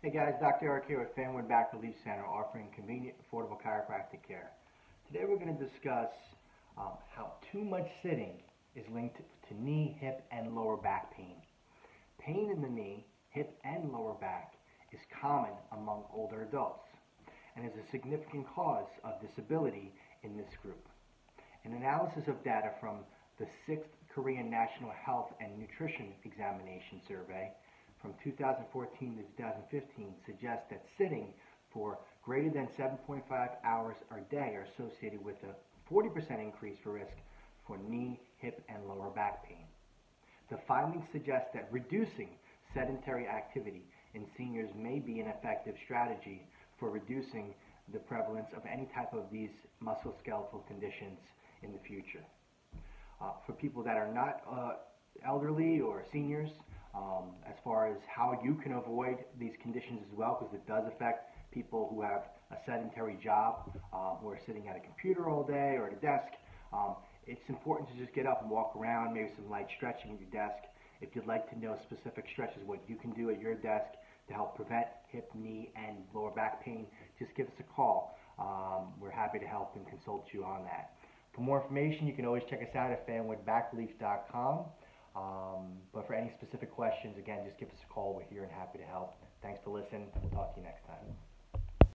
Hey guys, Dr. Eric here at Fanwood Back Relief Center, offering convenient, affordable chiropractic care. Today we're going to discuss how too much sitting is linked to knee, hip, and lower back pain. Pain in the knee, hip, and lower back is common among older adults and is a significant cause of disability in this group. An analysis of data from the 6th Korean National Health and Nutrition Examination Survey from 2014 to 2015 suggests that sitting for greater than 7.5 hours a day are associated with a 40% increase for risk for knee, hip, and lower back pain. The findings suggest that reducing sedentary activity in seniors may be an effective strategy for reducing the prevalence of any type of these musculoskeletal conditions in the future. For people that are not elderly or seniors, as far as how you can avoid these conditions as well, because it does affect people who have a sedentary job, who are sitting at a computer all day or at a desk. It's important to just get up and walk around, maybe some light stretching at your desk. If you'd like to know specific stretches, what you can do at your desk to help prevent hip, knee, and lower back pain, just give us a call. We're happy to help and consult you on that. For more information, you can always check us out at fanwoodbackrelief.com. But for any specific questions, again, just give us a call. We're here and happy to help. Thanks for listening. We'll talk to you next time.